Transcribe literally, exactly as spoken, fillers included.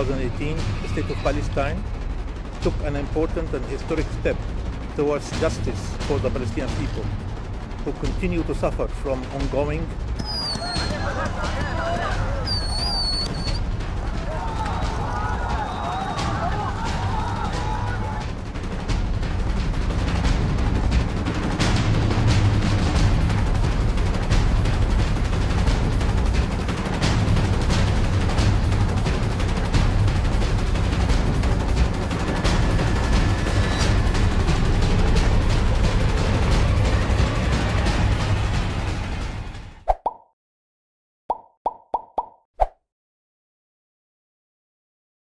two thousand eighteen, the State of Palestine took an important and historic step towards justice for the Palestinian people, who continue to suffer from ongoing